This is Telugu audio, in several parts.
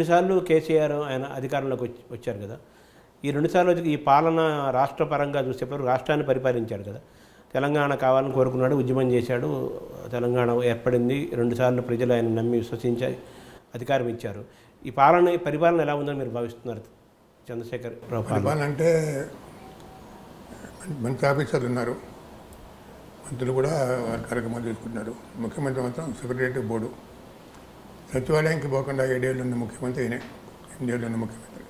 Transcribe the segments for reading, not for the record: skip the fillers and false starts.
రెండుసార్లు కేసీఆర్ ఆయన అధికారంలోకి వచ్చారు కదా. ఈ రెండుసార్లు ఈ పాలన రాష్ట్ర పరంగా చూసేప్పుడు రాష్ట్రాన్ని పరిపాలించాడు కదా. తెలంగాణ కావాలని కోరుకున్నాడు, ఉద్యమం చేశాడు, తెలంగాణ ఏర్పడింది. రెండుసార్లు ప్రజలు ఆయన నమ్మి విశ్వసించి అధికారం ఇచ్చారు. ఈ పాలన పరిపాలన ఎలా ఉందని మీరు భావిస్తున్నారు? చంద్రశేఖర్ రావు పరిపాలన అంటే మంచి ఆఫీసర్లు ఉన్నారు, మంత్రులు కూడా వారి కార్యక్రమాలు తీసుకుంటున్నారు. ముఖ్యమంత్రి మాత్రం సెక్రటరీ బోర్డు, సచివాలయానికి పోకుండా 7 ఏళ్ళు ఉన్న ముఖ్యమంత్రి ఈయనే, 8 ఏళ్ళు ఉన్న ముఖ్యమంత్రి.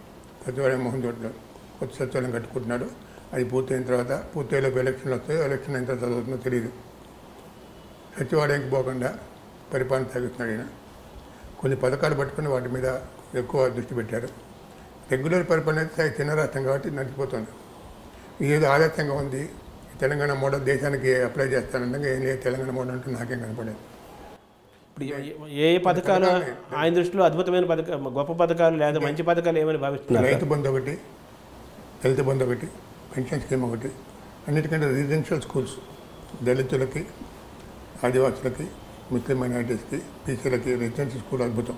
సచివాలయం మోహన్ తోటలో కొత్త సచివాలయం కట్టుకుంటున్నాడు. అది పూర్తయిన తర్వాత పూర్తయ్యేలోపు ఎలక్షన్లు వస్తాయో, ఎలక్షన్ అయిన తర్వాత చదువుతుందో తెలియదు. సచివాలయానికి పోకుండా పరిపాలన సాగిస్తున్నాడు ఈయన. కొన్ని పథకాలు పట్టుకుని వాటి మీద ఎక్కువ దృష్టి పెట్టారు. రెగ్యులర్ పరిపాలన అయితే చిన్న రాష్ట్రం కాబట్టి నడిచిపోతుంది. ఏదో ఆదర్శంగా ఉంది తెలంగాణ మోడల్, దేశానికి అప్లై చేస్తానంటే ఏం లేదు, తెలంగాణ మోడల్ అంటే నాకేం కనపడలేదు. ఇప్పుడు ఏ పథకాలు ఆయన దృష్టిలో అద్భుతమైన పథకాలు, గొప్ప పథకాలు లేదా మంచి పథకాలు ఏమని భావిస్తున్నారు? రైతు బంధు ఒకటి, హెల్త్ బంధు ఒకటి, పెన్షన్ స్కీమ్ ఒకటి, అన్నిటికంటే రెసిడెన్షియల్ స్కూల్స్ దళితులకి, ఆదివాసులకి, ముస్లిం మైనారిటీస్కి, పీసీలకి రెసిడెన్షియల్ స్కూల్ అద్భుతం.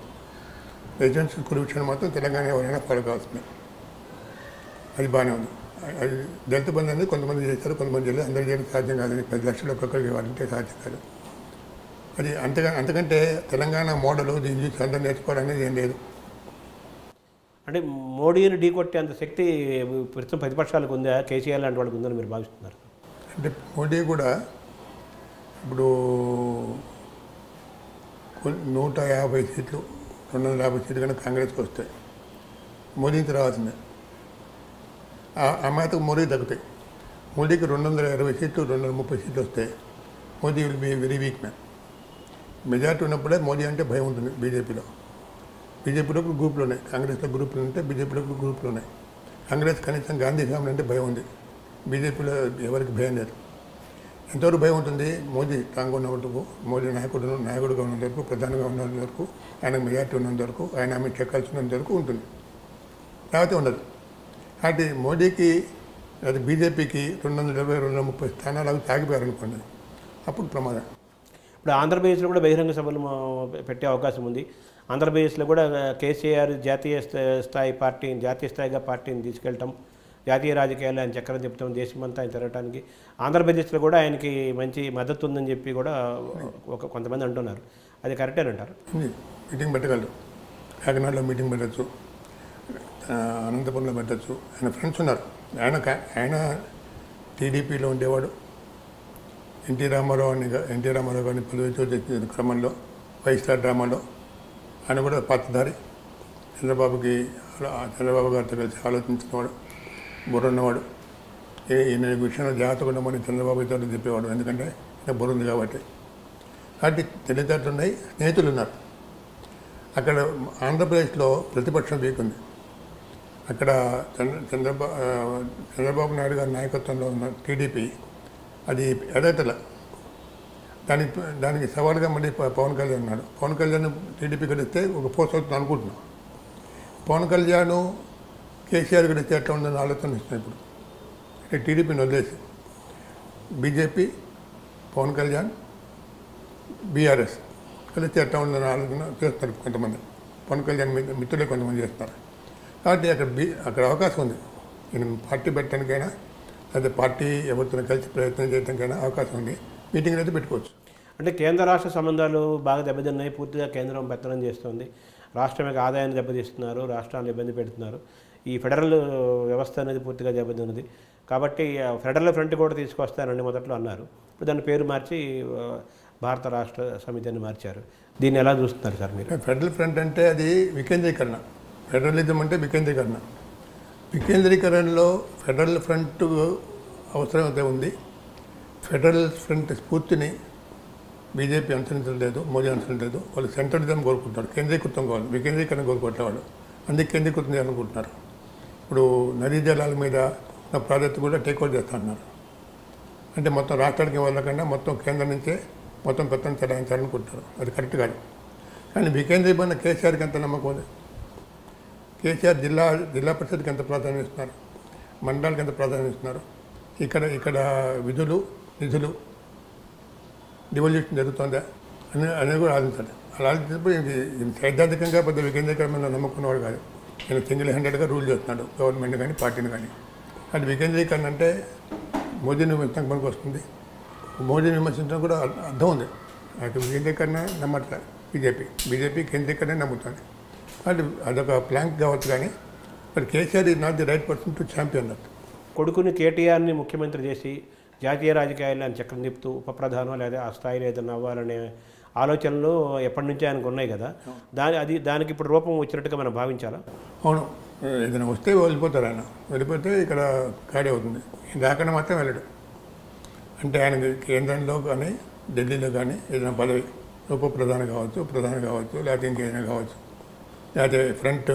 రెసిడెన్షియల్ స్కూల్ విషయంలో మాత్రం తెలంగాణ ఎవరైనా పడకాల్సింది, అది బాగానే ఉంది. అది దళిత బంధు అనేది కొంతమంది చేస్తారు, కొంతమంది చేయలేదు. అందరూ చేయడం సాధ్యం కాదని 10 లక్షలు ఒక్కొక్కరికి ఇవ్వాలంటే సాధ్యం కాదు. అది అంతకంటే తెలంగాణ మోడల్ దీని చూసి అందరూ నేర్చుకోవాలనేది ఏం లేదు. అంటే మోడీని ఢీకొట్టే అంత శక్తి ప్రస్తుతం ప్రతిపక్షాలకు ఉందా, కేసీఆర్ లాంటి వాళ్ళకి ఉందని మీరు భావిస్తున్నారు? అంటే మోడీ కూడా ఇప్పుడు 150 సీట్లు, 250 సీట్లు కన్నా కాంగ్రెస్కి వస్తాయి. మోడీకి రావాల్సిందే, ఆ మాటకు మోడీ తగ్గుతాయి. మోడీకి 220 సీట్లు, 230 సీట్లు వస్తాయి. Modi will be very weak man. Majority ఉన్నప్పుడే మోడీ అంటే భయం ఉంటుంది బీజేపీలో. బీజేపీలో గ్రూపులు ఉన్నాయి, కాంగ్రెస్లో గ్రూపులు ఉంటాయి, బీజేపీలో గ్రూపులు ఉన్నాయి. కాంగ్రెస్ కనీసం గాంధీ ఫ్యామిలీ అంటే భయం ఉంది, బీజేపీలో ఎవరికి భయం లేదు. ఎంతవరకు భయం ఉంటుంది? మోదీ స్ట్రాంగ్ ఉన్న వరకు, మోదీ నాయకుడుగా ఉన్నంత వరకు, ప్రధానంగా ఉన్నంత వరకు, ఆయన మెజార్టీ ఉన్నంత వరకు, ఆయన ఆమె చెక్కాల్సినంత వరకు ఉంటుంది. లేకపోతే ఉండదు. కాబట్టి మోడీకి లేదా బీజేపీకి 220, 230 స్థానాలు అవి తాగిపోయారనుకోండి, అప్పుడు ప్రమాదం. ఇప్పుడు ఆంధ్రప్రదేశ్లో కూడా బహిరంగ సభలు పెట్టే అవకాశం ఉంది. ఆంధ్రప్రదేశ్లో కూడా కేసీఆర్ జాతీయ స్థాయి పార్టీని, జాతీయ స్థాయిగా పార్టీని తీసుకెళ్ళటం, జాతీయ రాజకీయాలు ఆయన చక్రం చెప్తాం, దేశమంతా ఆయన తిరగటానికి ఆంధ్రప్రదేశ్లో కూడా ఆయనకి మంచి మద్దతు ఉందని చెప్పి కూడా కొంతమంది అంటున్నారు. అది కరెక్టే అంటారు? మీటింగ్ పెట్టగలరు, కాకినాడలో మీటింగ్ పెట్టచ్చు, అనంతపురంలో పెట్టచ్చు. ఆయన ఫ్రెండ్స్ ఉన్నారు. ఆయన టీడీపీలో ఉండేవాడు. ఎన్టీ రామారావు గారిని పలువించే క్రమంలో వైఎస్ఆర్ డ్రామాలో ఆయన కూడా పాత్రధారి. చంద్రబాబు గారితో కలిసి ఆలోచించినవాడు, బుర్రున్నవాడు. ఈయన విషయంలో జాగ్రత్తగా ఉండమని చంద్రబాబు గారితో చెప్పేవాడు, ఎందుకంటే ఈయన బుర్రుంది కాబట్టి. కాబట్టి తెలివితేటలు ఉన్నాయి, స్నేహితులు ఉన్నారు. అక్కడ ఆంధ్రప్రదేశ్లో ప్రతిపక్షం వీకుంది. అక్కడ చంద్రబాబు నాయుడు గారి నాయకత్వంలో ఉన్న టీడీపీ అది ఎదటల. దానికి సవాల్గా మళ్ళీ పవన్ కళ్యాణ్ ఉన్నాడు. పవన్ కళ్యాణ్ టీడీపీ గడిస్తే ఒక పోస్ట్ అవుతుంది అనుకుంటున్నాం. పవన్ కళ్యాణ్ కేసీఆర్ గడిస్తే ఎట్లా ఉందని ఆలోచన వస్తున్నాయి ఇప్పుడు. అంటే టీడీపీని వదిలేసి బీజేపీ, పవన్ కళ్యాణ్, బీఆర్ఎస్ కలిస్తే ఎట్లా ఉందని ఆలోచన చేస్తున్నారు కొంతమంది. పవన్ కళ్యాణ్ మిత్రులే కొంతమంది చేస్తున్నారు. కాబట్టి అక్కడ అవకాశం ఉంది. నేను పార్టీ పెట్టడానికైనా లేదా పార్టీ ఎవరితో కలిసి ప్రయత్నం చేయడానికైనా అవకాశం ఉంది. మీటింగ్ అయితే పెట్టుకోవచ్చు. అంటే కేంద్ర రాష్ట్ర సంబంధాలు బాగా దెబ్బతిన్నాయి. పూర్తిగా కేంద్రం పెత్తనం చేస్తుంది, రాష్ట్రం యొక్క ఆదాయాన్ని దెబ్బతీస్తున్నారు, రాష్ట్రాలను ఇబ్బంది పెడుతున్నారు. ఈ ఫెడరల్ వ్యవస్థ అనేది పూర్తిగా దెబ్బతిన్నది కాబట్టి ఫెడరల్ ఫ్రంట్ కూడా తీసుకొస్తారని మొదట్లో అన్నారు. ఇప్పుడు దాని పేరు మార్చి భారత రాష్ట్ర సమితి అని మార్చారు. దీన్ని ఎలా చూస్తున్నారు సార్ మీరు? ఫెడరల్ ఫ్రంట్ అంటే అది వికేంద్రీకరణ. ఫెడరలిజం అంటే వికేంద్రీకరణ. వికేంద్రీకరణలో ఫెడరల్ ఫ్రంట్ అవసరమైతే ఉంది. ఫెడరల్ ఫ్రంట్ స్ఫూర్తిని బీజేపీ అనుసరించలేదు, మోదీ అనుసరించలేదు. వాళ్ళు సెంట్రలిజం కోరుకుంటున్నారు, కేంద్రీకృతం కావాలి. వికేంద్రీకరణ కోరుకోవట్లే వాళ్ళు, అందుకే కేంద్రీకృతం చేయాలనుకుంటున్నారు. ఇప్పుడు నదీ జలాల మీద నా ప్రాజెక్టు కూడా టేక్ ఓవర్ చేస్తా అంటున్నారు. అంటే మొత్తం రాష్ట్రానికి వెళ్ళకుండా మొత్తం కేంద్రం నుంచే మొత్తం పెత్తనం చెలాయించాలనుకుంటున్నారు. అది కరెక్ట్ కాదు. కానీ వికేంద్రీకరణ కేసీఆర్కి ఎంత నమ్మకం ఉంది? కేసీఆర్ జిల్లా పరిషత్కి ఎంత ప్రాధాన్యం ఇస్తున్నారు, మండలానికి ఎంత ప్రాధాన్యం ఇస్తున్నారు? ఇక్కడ విధులు నిధులు డివల్యూషన్ జరుగుతుందా అని కూడా ఆలోచించాలి. సైద్ధాంతికంగా పెద్ద వికేంద్రీకరణ నమ్మకున్నవాడు కాదు. నేను సింగిల్ హ్యాండెడ్గా రూల్ చేస్తున్నాడు గవర్నమెంట్ కానీ పార్టీని కానీ. అది వికేంద్రీకరణ అంటే మోదీని విమర్శించడానికి పనికి వస్తుంది. మోదీని విమర్శించడం కూడా అర్థం ఉంది. అటు వికేంద్రీకరణ నమ్మట్లే బీజేపీ కేంద్రీకరణ నమ్ముతుంది. అది అదొక ప్లాంక్ కావచ్చు. కానీ మరి KCR is not the right person to champion that. కొడుకుని కేటీఆర్ని ముఖ్యమంత్రి చేసి జాతీయ రాజకీయాల్లో ఆయన చక్రం తిప్పుతూ ఉప ప్రధానం లేదా ఆ స్థాయిలో ఏదైనా అవ్వాలనే ఆలోచనలు ఎప్పటి నుంచే ఆయనకు ఉన్నాయి కదా. దానికి ఇప్పుడు రూపం వచ్చినట్టుగా మనం భావించాలా? అవును, ఏదైనా వస్తే వెళ్ళిపోతారు. ఆయన వెళ్ళిపోతే ఇక్కడ ఖాళీ అవుతుంది. రాకుండా మాత్రం వెళ్ళడు. అంటే ఆయన కేంద్రంలో కానీ ఢిల్లీలో కానీ ఏదైనా పదవి ఉప ప్రధాన కావచ్చు, ప్రధాని కావచ్చు, లేకపోతే ఇంకేదైనా కావచ్చు, లేకపోతే ఫ్రంట్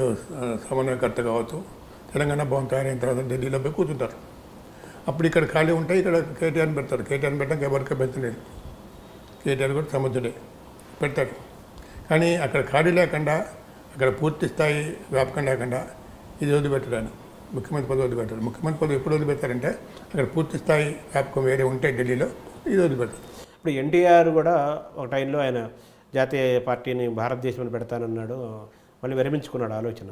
సమన్వయకర్త కావచ్చు. తెలంగాణ భవన్ తయారైన తర్వాత ఢిల్లీలో పోయి కూర్చుంటారు. అప్పుడు ఇక్కడ ఖాళీ ఉంటాయి. ఇక్కడ కేటీఆర్ని పెడతారు. కేటీఆర్ని పెట్టడానికి ఎవరికే పెడుతుండేది. కేటీఆర్ కూడా సమర్థుడే, పెడతారు. కానీ అక్కడ ఖాళీ లేకుండా, అక్కడ పూర్తి స్థాయి వ్యాపకం లేకుండా ఇది వదిలిపెట్టాడు ఆయన. ముఖ్యమంత్రి పదవి వదిలిపెట్టాడు. ముఖ్యమంత్రి పదవి ఎప్పుడు వదిలిపెట్టారంటే అక్కడ పూర్తి స్థాయి వ్యాపకం వేరే ఉంటాయి ఢిల్లీలో, ఇది వదిలిపెట్టారు. ఇప్పుడు ఎన్టీఆర్ కూడా ఒక టైంలో ఆయన జాతీయ పార్టీని భారతదేశంలో పెడతానన్నాడు, మళ్ళీ విరమించుకున్నాడు ఆలోచన.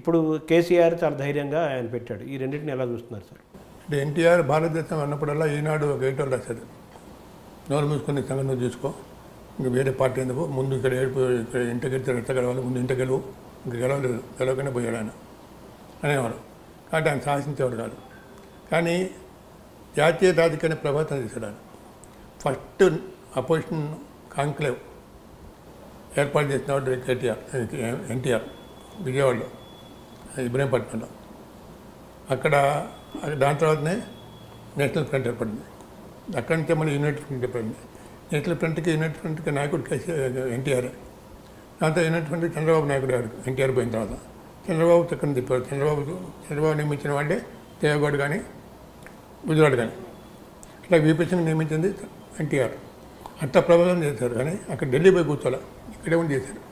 ఇప్పుడు కేసీఆర్ చాలా ధైర్యంగా ఆయన పెట్టాడు. ఈ రెండింటిని ఎలా చూస్తున్నారు సార్? అంటే ఎన్టీఆర్ భారతదేశం అన్నప్పుడల్లా ఈనాడు ఒక ఏటో రాశాడు, నోరు మూసుకొని సంఘటన చూసుకో, ఇంక వేరే పార్టీ ఎందుకు, ముందు ఇక్కడ ఏడుపు ఇంటికెళ్తే ఎట్ట గెలవాలి, ముందు ఇంట గెలువు, ఇంక గెలవలేదు, గెలవకుండా పోయాడు ఆయన అనేవాడు. కాబట్టి ఆయన సాహసించేవాడు కాదు. కానీ జాతీయ రాజకీయాన్ని ప్రభావితం చేశాడు ఆయన. ఫస్ట్ అపోజిషన్ కాంక్లేవ్ ఏర్పాటు చేసినవాడు ఎన్టీఆర్ విజయవాడలో, ఇబ్రహీంపట్నంలో. అక్కడ దాని తర్వాతనే నేషనల్ ఫ్రంట్ ఏర్పడింది. అక్కడి నుంచి మళ్ళీ యూనిట్ ఫ్రంట్ ఏర్పడింది. నేషనల్ ఫ్రంట్కి యూనిట్ ఫ్రంట్కి నాయకుడు ఎన్టీఆర్. దాంతో యూనిట్ ఫ్రంట్కి చంద్రబాబు నాయుడు గారు. ఎన్టీఆర్ పోయిన తర్వాత చంద్రబాబు చక్కని తిప్పారు. చంద్రబాబు నియమించిన వాళ్ళే దేవగౌడ్ కానీ గుజరాత్ కానీ. అట్లా వీపీ సింగ్ నియమించింది ఎన్టీఆర్. అంత ప్రభావం చేశారు. కానీ అక్కడ ఢిల్లీ పోయి కూర్చోాల, ఇక్కడే ఉండి చేశారు.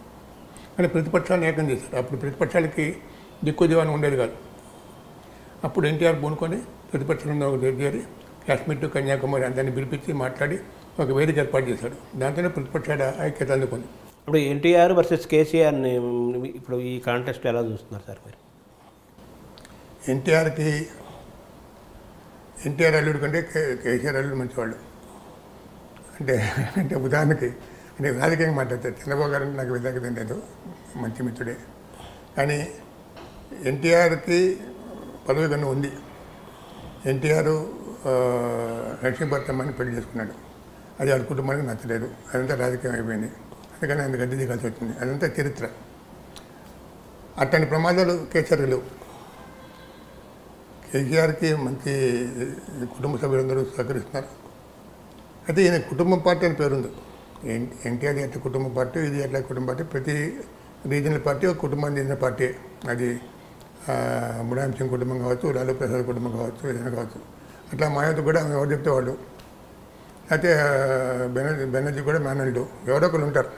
కానీ ప్రతిపక్షాలను ఏకం చేశారు. అప్పుడు ప్రతిపక్షాలకి దిక్కు దివాణం ఉండేది కాదు. అప్పుడు ఎన్టీఆర్ పూనుకొని ప్రతిపక్షంలో ఒక దగ్గర కాశ్మీర్ టు కన్యాకుమారి అందరినీ పిలిపించి మాట్లాడి ఒక వేదిక ఏర్పాటు చేశాడు. దాంతోనే ప్రతిపక్షాల ఐక్యత అందుకుంది. ఇప్పుడు ఎన్టీఆర్ వర్సెస్ కేసీఆర్ని ఇప్పుడు ఈ కాంటెస్ట్లో ఎలా చూస్తున్నారు సార్ మీరు? ఎన్టీఆర్ అల్లుడు కంటే కేసీఆర్ అల్లుడు మంచివాళ్ళు. అంటే ఉదాహరణకి నేను రాజకీయంగా మాట్లాడతాను. చంద్రబాబు గారు నాకు వ్యతిరేకం లేదు, మంచి మిత్రుడే. కానీ ఎన్టీఆర్కి పదవి కన్నా ఉంది. ఎన్టీఆర్ లక్ష్మీభర్తమ్మని పెళ్లి చేసుకున్నాడు. అది వాళ్ళ కుటుంబానికి నచ్చలేదు. అదంతా రాజకీయం అయిపోయింది. అందుకని ఆయన గద్దె దిగాల్సి వచ్చింది. అదంతా చరిత్ర. అట్లాంటి ప్రమాదాలు కేసీఆర్కి లేవు. కేసీఆర్కి మంచి కుటుంబ సభ్యులందరూ సహకరిస్తున్నారు. అయితే ఈయన కుటుంబ పార్టీ అని పేరుంది. ఎన్టీఆర్ ఎట్లా కుటుంబ పార్టీ, ఇది ఎట్లా కుటుంబ పార్టీ. ప్రతి రీజనల్ పార్టీ ఒక కుటుంబాన్ని చెందిన పార్టీ. అది ములాయం సింగ్ కుటుంబం కావచ్చు, లాలూ ప్రసాద్ కుటుంబం కావచ్చు, ఏదైనా కావచ్చు. అట్లా మాయావతి కూడా ఎవరు చెప్తే వాళ్ళు, అయితే బెనర్జీ కూడా మేనల్డు, ఎవరో ఒకరు ఉంటారు.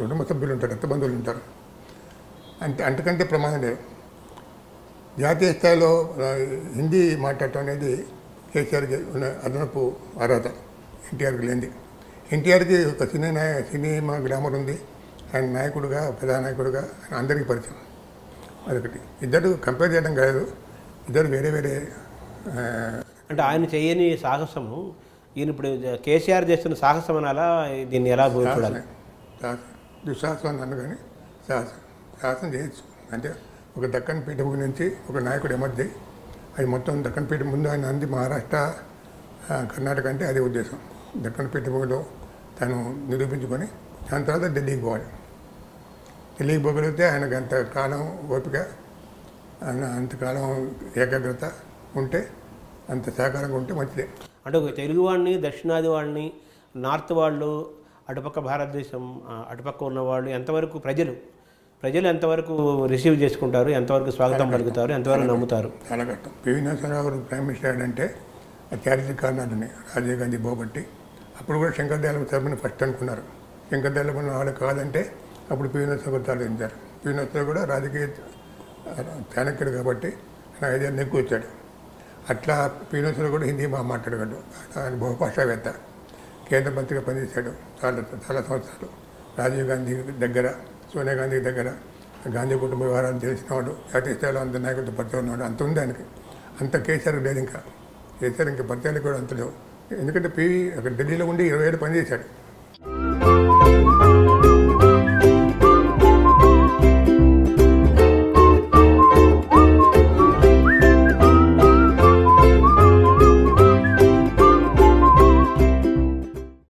కుటుంబ సభ్యులు ఉంటారు, రక్త బంధువులు ఉంటారు. అంతకంటే ప్రమాదం లేదు. జాతీయ స్థాయిలో హిందీ మాట్లాడటం అనేది కేసీఆర్కి ఉన్న అదనపు అర్హత ఎన్టీఆర్కి లేనిది. ఎన్టీఆర్కి ఒక సినిమా గ్లామర్ ఉంది. ఆయన నాయకుడుగా, ప్రధానాయకుడుగా అందరికీ పరిచయం. అదొకటి. ఇద్దరు కంపేర్ చేయడం కాదు, ఇద్దరు వేరే వేరే. అంటే ఆయన చేయని సాహసము ఈయన ఇప్పుడు కేసీఆర్ చేస్తున్న సాహసం అనాలా? దీన్ని ఎలా చూడాలి? దుస్సాహసం అని అన్న, కానీ సాహసం చేయొచ్చు. అంటే ఒక దక్కన్ పీఠభూమి నుంచి ఒక నాయకుడు ఎమర్జీ, అది మొత్తం దక్కన్ పీఠ ముందు ఆయన అంది మహారాష్ట్ర, కర్ణాటక అంటే అదే ఉద్దేశం. దక్కన్ పీఠభూమిలో తను నిరూపించుకొని దాని తర్వాత ఢిల్లీకి పోవాలి. ఢిల్లీకి పోగలిగితే ఆయనకు అంతకాలం ఓపిక, ఆయన అంతకాలం ఏకాగ్రత ఉంటే, అంత సహకారంగా ఉంటే మంచిదే. అంటే ఒక తెలుగు వాడిని, దక్షిణాది వాడిని, నార్త్ వాళ్ళు, అటుపక్క భారతదేశం అటుపక్క ఉన్నవాళ్ళు ఎంతవరకు ప్రజలు ఎంతవరకు రిసీవ్ చేసుకుంటారు, ఎంతవరకు స్వాగతం పలుకుతారు, ఎంతవరకు నమ్ముతారు? చాలా కష్టం. పివి నరసింహారావు ప్రైమ్ మినిస్టర్ అయ్యాడంటే ఆ చారిత్రక కారణాలు ఉన్నాయి. రాజీవ్ గాంధీ పోబట్టి. అప్పుడు కూడా శంకర్ దయాళ తరపున ఫస్ట్ అనుకున్నారు. శంకర్ దయాళ వాళ్ళు కాదంటే అప్పుడు పివి నరసింహారావు తాలించారు. పివి నరసింహారావు కూడా రాజకీయ చాణక్యుడు కాబట్టి ఆయన 5 ఏళ్ళు ఎక్కువ వచ్చాడు. అట్లా పివి నరసింహారావు కూడా హిందీ బాగా మాట్లాడగలడు. ఆయన బహుభాషావేత్త, కేంద్ర మంత్రిగా పనిచేశాడు చాలా చాలా సంవత్సరాలు. Rajiv Gandhi Daggara, Sonia Gandhi Daggara, Gandhi Kutumba Vivaran Telsinadu, Yati Stella and the Naikota Patanod, and Tundanke, and the KCR Dedinka, KCR and Patanako and Tulu. In the PV, a Delhi Lundi, a very punished.